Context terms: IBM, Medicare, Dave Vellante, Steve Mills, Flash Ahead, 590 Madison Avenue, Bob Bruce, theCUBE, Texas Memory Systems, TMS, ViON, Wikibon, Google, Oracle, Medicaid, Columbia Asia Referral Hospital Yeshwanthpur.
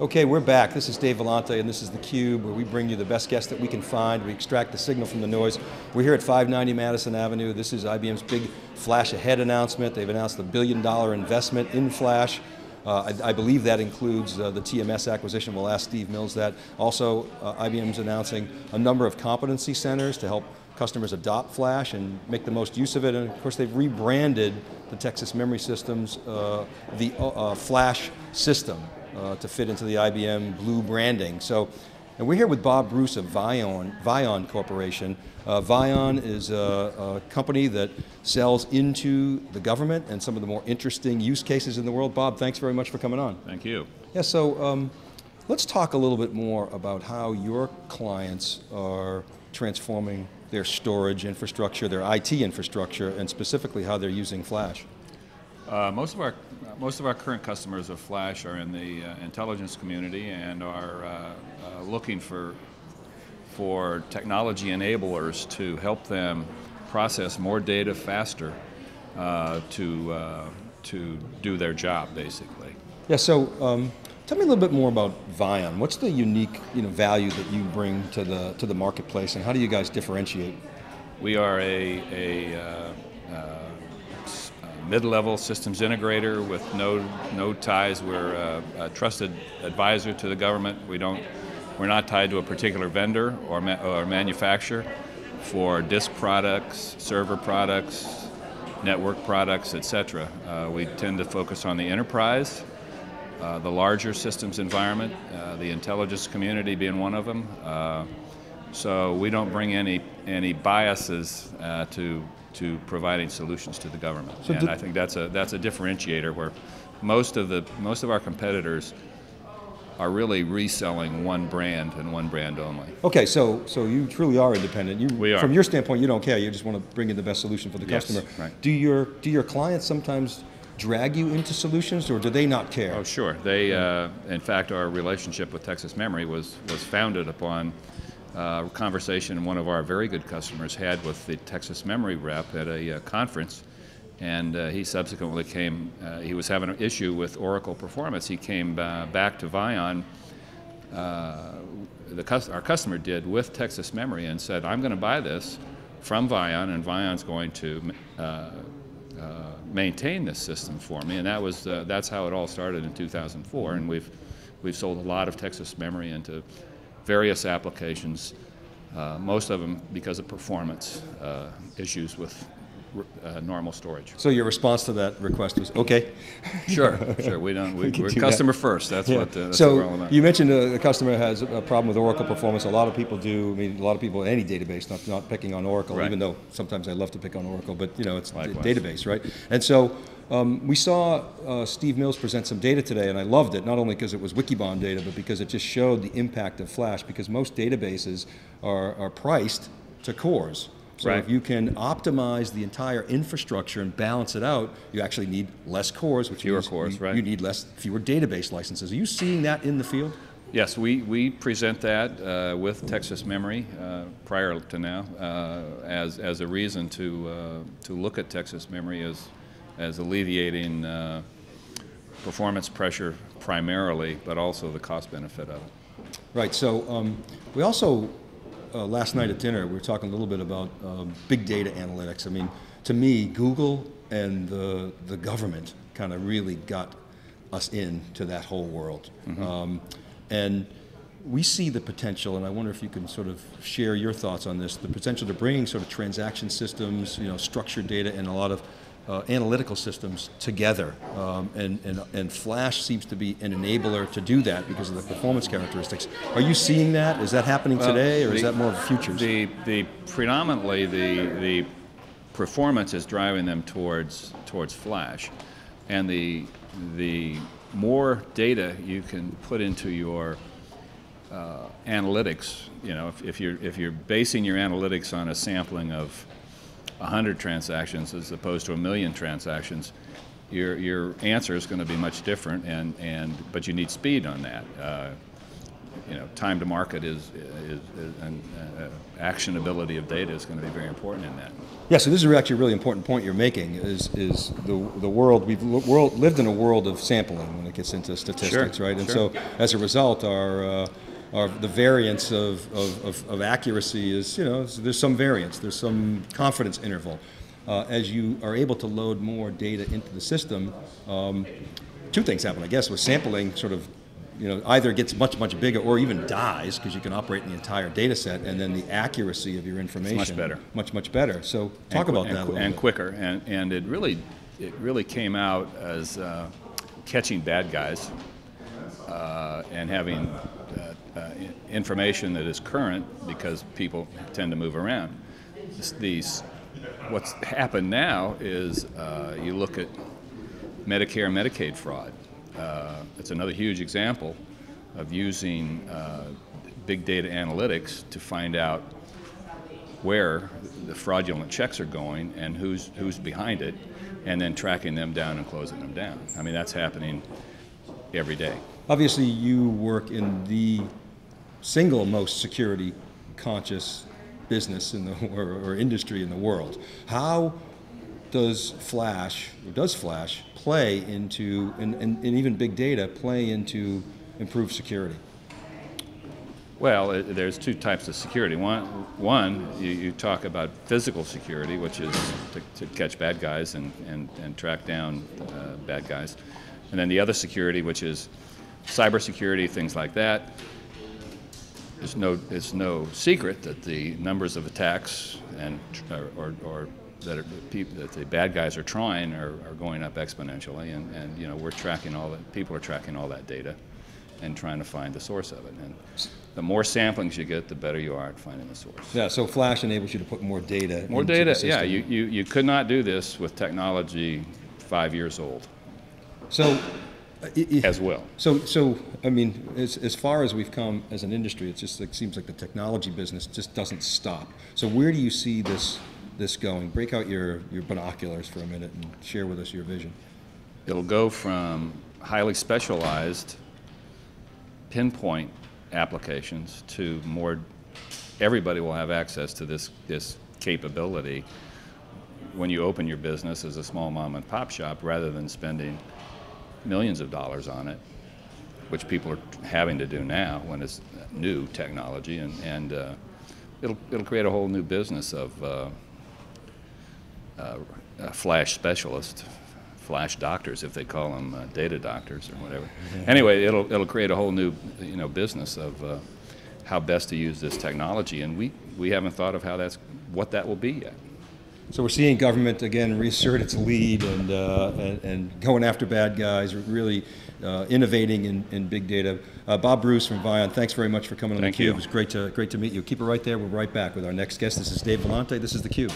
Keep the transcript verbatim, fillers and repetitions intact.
Okay, we're back. This is Dave Vellante and this is theCUBE, where we bring you the best guests that we can find. We extract the signal from the noise. We're here at five ninety Madison Avenue. This is I B M's big Flash Ahead announcement. They've announced a billion dollar investment in Flash. Uh, I, I believe that includes uh, the T M S acquisition. We'll ask Steve Mills that. Also, uh, I B M's announcing a number of competency centers to help customers adopt Flash and make the most use of it. And of course, they've rebranded the Texas Memory Systems, uh, the uh, Flash system, Uh, to fit into the I B M blue branding. So, and we're here with Bob Bruce of ViON, ViON Corporation. Uh, ViON is a, a company that sells into the government and some of the more interesting use cases in the world. Bob, thanks very much for coming on. Thank you. Yeah, so um, let's talk a little bit more about how your clients are transforming their storage infrastructure, their I T infrastructure, and specifically how they're using Flash. Uh, most of our most of our current customers of Flash are in the uh, intelligence community and are uh, uh, looking for for technology enablers to help them process more data faster uh, to uh, to do their job, basically. Yeah. So um, tell me a little bit more about ViON. What's the unique you know value that you bring to the to the marketplace, and how do you guys differentiate? We are a a uh, mid-level systems integrator with no no ties. We're a, a trusted advisor to the government. We don't we're not tied to a particular vendor or ma or manufacturer for disk products, server products, network products, et cetera. Uh, we tend to focus on the enterprise, uh, the larger systems environment, uh, the intelligence community being one of them. Uh, so we don't bring any any biases uh, to. to providing solutions to the government, so and I think that's a that's a differentiator where most of the most of our competitors are really reselling one brand and one brand only. Okay, so so you truly are independent. You, we are. From your standpoint, you don't care. You just want to bring in the best solution for the yes, customer. Right. Do your do your clients sometimes drag you into solutions, or do they not care? Oh, sure. They uh, in fact, our relationship with Texas Memory was was founded upon Uh, conversation one of our very good customers had with the Texas Memory rep at a uh, conference, and uh, he subsequently came, uh, he was having an issue with Oracle performance. He came uh, back to ViON, uh, the, our customer did, with Texas Memory and said, I'm going to buy this from ViON, and ViON's going to uh, uh, maintain this system for me, and that was, uh, that's how it all started in two thousand four, and we've, we've sold a lot of Texas Memory into various applications, uh, most of them because of performance uh, issues with uh, normal storage. So your response to that request was okay? Sure, sure. We don't. We, we we're do customer that. first. That's yeah. what. Uh, that's so what we're all about. You mentioned uh, the customer has a problem with Oracle performance. A lot of people do. I mean, a lot of people in any database. Not not picking on Oracle, right. Even though sometimes I love to pick on Oracle. But you know, it's Likewise. a database, right? And so. Um, we saw uh, Steve Mills present some data today, and I loved it, not only because it was Wikibon data, but because it just showed the impact of Flash, because most databases are, are priced to cores. So right. if you can optimize the entire infrastructure and balance it out, you actually need less cores, which fewer means cores, you, right. you need less, fewer database licenses. Are you seeing that in the field? Yes, we, we present that uh, with Texas Memory uh, prior to now uh, as, as a reason to, uh, to look at Texas Memory as as alleviating uh, performance pressure primarily, but also the cost benefit of it. Right, so um, we also, uh, last night at dinner, we were talking a little bit about uh, big data analytics. I mean, to me, Google and the, the government kind of really got us into that whole world. Mm-hmm. um, and we see the potential, and I wonder if you can sort of share your thoughts on this, the potential to bring sort of transaction systems, you know, structured data, and a lot of Uh, analytical systems together, um, and, and, and Flash seems to be an enabler to do that because of the performance characteristics. Are you seeing that? Is that happening well, today, or the, is that more of the futures? The, the predominantly the, the performance is driving them towards, towards Flash, and the, the more data you can put into your uh, analytics, you know, if, if, you're, if you're basing your analytics on a sampling of one hundred transactions as opposed to a million transactions, your your answer is going to be much different, and and but you need speed on that. Uh, you know, time to market is, is, is and uh, actionability of data is going to be very important in that. Yeah, so this is actually a really important point you're making. Is is the the world we've world lived in a world of sampling when it gets into statistics, sure, right? And sure. so as a result, our uh, our the variance of, of of of accuracy is, you know, there's some variance, there's some confidence interval. Uh, as you are able to load more data into the system, um, two things happen, I guess, with sampling sort of, you know, either gets much, much bigger or even dies because you can operate in the entire data set, and then the accuracy of your information is much better. Much, much better. So talk about that a little bit. And quicker. And, and it really it really came out as uh, catching bad guys uh, and having uh, uh, information that is current because people tend to move around. These, what's happened now is uh, you look at Medicare and Medicaid fraud. Uh, it's another huge example of using uh, big data analytics to find out where the fraudulent checks are going and who's who's behind it, and then tracking them down and closing them down. I mean, that's happening every day. Obviously, you work in the single most security conscious business in the or, or industry in the world. How does Flash, or does Flash, play into, and, and, and even big data, play into improved security? Well, it, there's two types of security. One, one you, you talk about physical security, which is to, to catch bad guys and, and, and track down uh, bad guys. And then the other security, which is cybersecurity, things like that. It's no, it's no secret that the numbers of attacks and or, or that, are, that the bad guys are trying are, are going up exponentially, and, and you know, we're tracking all that, people are tracking all that data and trying to find the source of it. And the more samplings you get, the better you are at finding the source. Yeah, so Flash enables you to put more data More into data, the system. Yeah. You, you, you could not do this with technology five years old. So. As well. So, so I mean, as, as far as we've come as an industry, it just like, seems like the technology business just doesn't stop. So where do you see this this going? Break out your, your binoculars for a minute and share with us your vision. It'll go from highly specialized pinpoint applications to more, everybody will have access to this, this capability when you open your business as a small mom and pop shop, rather than spending millions of dollars on it, which people are having to do now when it's new technology, and, and uh, it'll, it'll create a whole new business of uh, uh, uh, flash specialists, flash doctors, if they call them uh, data doctors or whatever. Anyway, it'll, it'll create a whole new, you know, business of uh, how best to use this technology, and we, we haven't thought of how that's, what that will be yet. So we're seeing government again reassert its lead and uh, and, and going after bad guys, really uh, innovating in, in big data. Uh, Bob Bruce from ViON, thanks very much for coming on theCUBE. It was great to great to meet you. Keep it right there. We're right back with our next guest. This is Dave Vellante. This is theCUBE.